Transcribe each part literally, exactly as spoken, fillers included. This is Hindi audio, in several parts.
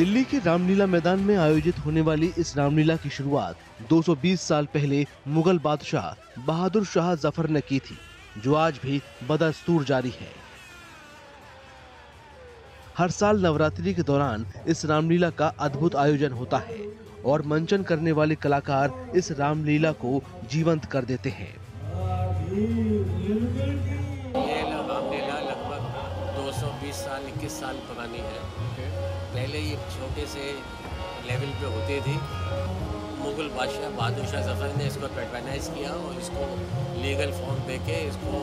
दिल्ली के रामलीला मैदान में आयोजित होने वाली इस रामलीला की शुरुआत दो सौ बीस साल पहले मुगल बादशाह बहादुर शाह जफर ने की थी, जो आज भी बदस्तूर जारी है। हर साल नवरात्रि के दौरान इस रामलीला का अद्भुत आयोजन होता है और मंचन करने वाले कलाकार इस रामलीला को जीवंत कर देते हैं। ये रामलीला लगभग दो सौ बीस साल इक्कीस साल पुरानी है। पहले ये छोटे से लेवल पे होती थी। मुगल बादशाह बहादुर शाह जफर ने इसको पैटर्नाइज किया और इसको लीगल फॉर्म देके इसको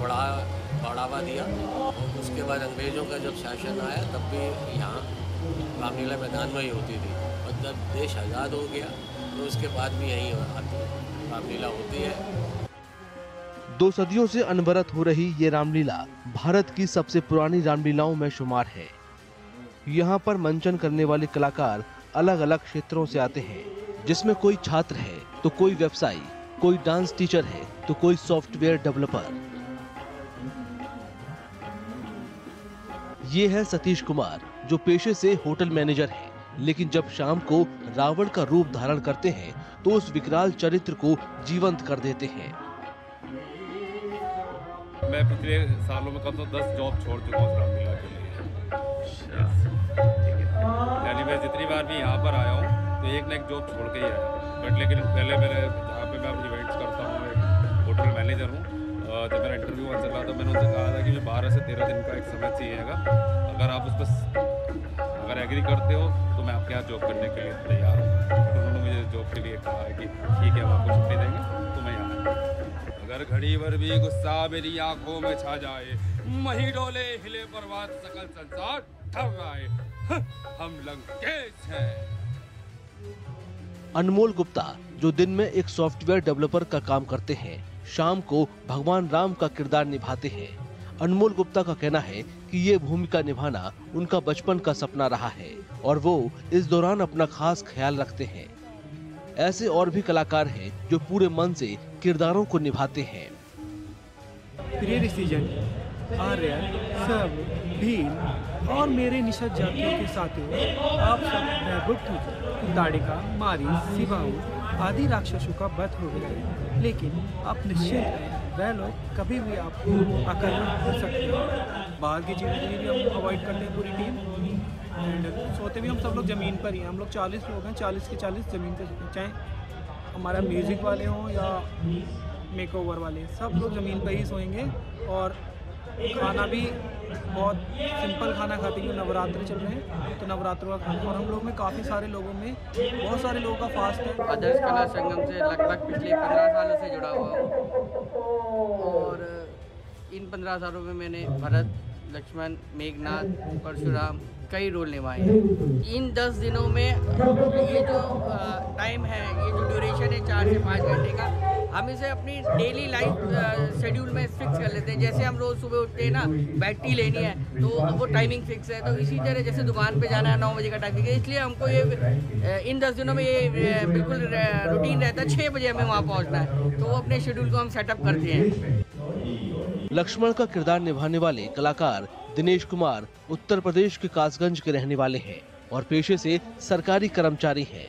बढ़ा बढ़ावा दिया। और उसके बाद अंग्रेज़ों का जब शासन आया तब भी यहाँ रामलीला मैदान में ही होती थी। और जब देश आज़ाद हो गया तो उसके बाद भी यहीं रामलीला होती है। दो सदियों से अनवरत हो रही ये रामलीला भारत की सबसे पुरानी रामलीलाओं में शुमार है। यहाँ पर मंचन करने वाले कलाकार अलग अलग क्षेत्रों से आते हैं, जिसमें कोई छात्र है तो कोई व्यवसायी, कोई डांस टीचर है तो कोई सॉफ्टवेयर डेवलपर। ये है सतीश कुमार, जो पेशे से होटल मैनेजर है, लेकिन जब शाम को रावण का रूप धारण करते हैं तो उस विकराल चरित्र को जीवंत कर देते हैं। मैं पिछले सालों में कम से कम दस जॉब छोड़ चुका हूँ रामलीला के लिए। यानी मैं जितनी बार भी यहाँ पर आया हूँ तो एक ना एक जॉब छोड़ के ही आया। बट लेकिन पहले मैंने जहाँ पे मैं इवेंट्स करता हूँ, एक होटल मैनेजर हूँ, जब मेरा इंटरव्यू वहाँ चला तो मैंने उनसे कहा था कि मुझे बारह से तेरह दिन का एक समय चाहिएगा, अगर आप उस पर अगर एग्री करते हो तो मैं आपके यहाँ जॉब करने के लिए तैयार हूँ। तो उन्होंने मुझे जॉब के लिए कहा है कि ठीक है, हम आपको छुट्टी देंगे तो मैं यहाँ। अगर घड़ी भर भी गुस्सा मेरी आँखों में छा जाए, मही डोले हिले बर्बाद सकल संसार ठहर रहा है, हम लंकेश हैं। अनमोल गुप्ता, जो दिन में एक सॉफ्टवेयर डेवलपर का काम करते हैं, शाम को भगवान राम का किरदार निभाते हैं। अनमोल गुप्ता का कहना है कि ये भूमिका निभाना उनका बचपन का सपना रहा है और वो इस दौरान अपना खास ख्याल रखते हैं। ऐसे और भी कलाकार हैं जो पूरे मन से किरदारों को निभाते हैं। आर्य, सब, भीम और मेरे निषद जातियों के साथियों, आप सब नैभुक्त, दाड़िका, मारी, सिवाऊ आदि राक्षसों का वध हो गया, लेकिन आप निश्चित वह लोग कभी भी आपको आक्रमण कर सकते हैं। बाहर की जिंदगी भी हम अवॉइड करते हैं पूरी टीम, एंड सोते भी हम सब लोग ज़मीन पर ही हैं। हम लोग चालीस लोग हैं, चालीस के चालीस ज़मीन पर, चाहे हमारा म्यूज़िक वाले हों या मेक ओवर वाले, सब लोग ज़मीन पर ही सोएंगे। और खाना भी बहुत सिंपल खाना खाते हैं। नवरात्र चल रहे हैं तो नवरात्रों का खाना, और हम लोग में काफ़ी सारे लोगों में बहुत सारे लोगों का फास्ट है। आदर्श कला संगम से लगभग पिछले पंद्रह सालों से जुड़ा हुआ हूँ और इन पंद्रह सालों में मैंने भरत, लक्ष्मण, मेघनाथ, परशुराम कई रोल निभाए हैं। इन दस दिनों में ये जो टाइम है, ये जो ड्यूरेशन है चार से पाँच घंटे का, हम इसे अपनी डेली लाइफ शेड्यूल में फिक्स कर लेते हैं। जैसे हम रोज़ सुबह उठते हैं ना, बैटरी लेनी है तो वो टाइमिंग फिक्स है, तो इसी तरह जैसे दुकान पे जाना है नौ बजे का टाइम है, इसलिए हमको ये इन दस दिनों में ये बिल्कुल रूटीन रहता है। छः बजे हमें वहाँ पहुँचना है, तो वो अपने शेड्यूल को हम सेटअप करते हैं। लक्ष्मण का किरदार निभाने वाले कलाकार दिनेश कुमार उत्तर प्रदेश के कासगंज के रहने वाले हैं और पेशे से सरकारी कर्मचारी हैं।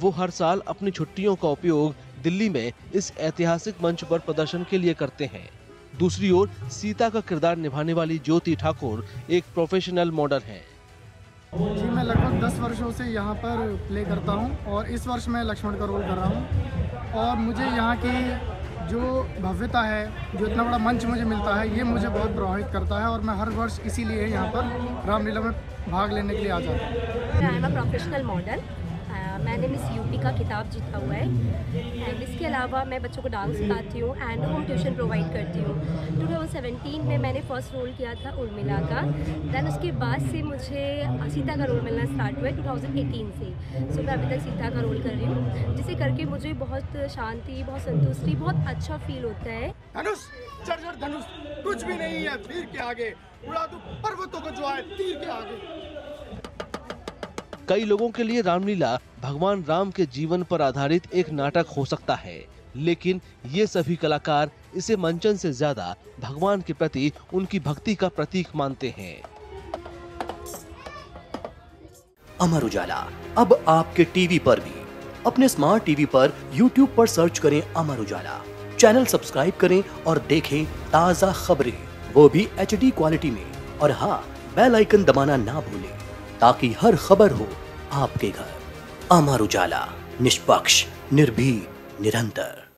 वो हर साल अपनी छुट्टियों का उपयोग दिल्ली में इस ऐतिहासिक मंच पर प्रदर्शन के लिए करते हैं। दूसरी ओर सीता का किरदार निभाने वाली ज्योति ठाकुर एक प्रोफेशनल मॉडल हैं। जी, मैं लगभग दस वर्षों से यहाँ पर प्ले करता हूँ और इस वर्ष मैं लक्ष्मण का रोल कर रहा हूँ और मुझे यहाँ की जो भव्यता है, जो इतना बड़ा मंच मुझे मिलता है, ये मुझे बहुत प्रभावित करता है और मैं हर वर्ष इसीलिए यहाँ पर रामलीला में भाग लेने के लिए आ जाता हूँ। I am a professional model. मैंने मिस यूपी का खिताब जीता हुआ है एंड इसके अलावा मैं बच्चों को डांस सिखाती हूँ एंड होम ट्यूशन प्रोवाइड करती हूँ। दो हज़ार सत्रह में मैंने फर्स्ट रोल किया था उर्मिला का, दैन उसके बाद से मुझे सीता का रोल मिलना स्टार्ट हुआ है दो हज़ार अठारह से। सो मैं अभी तक सीता का रोल कर रही हूँ, जिसे करके मुझे बहुत शांति, बहुत संतुष्टि, बहुत अच्छा फील होता है। धनुष, जर्जर धनुष, कुछ भी नहीं है तीर के आगे, उड़ा दो पर्वतों को जो आए तीर के आगे। कई लोगों के लिए रामलीला भगवान राम के जीवन पर आधारित एक नाटक हो सकता है, लेकिन ये सभी कलाकार इसे मंचन से ज्यादा भगवान के प्रति उनकी भक्ति का प्रतीक मानते हैं। अमर उजाला अब आपके टीवी पर भी। अपने स्मार्ट टीवी पर यूट्यूब पर सर्च करें अमर उजाला, चैनल सब्सक्राइब करें और देखें ताजा खबरें, वो भी एचडी क्वालिटी में। और हाँ, बेल आइकन दबाना ना भूलें ताकि हर खबर हो आपके घर। अमर उजाला, निष्पक्ष, निर्भीक, निरंतर।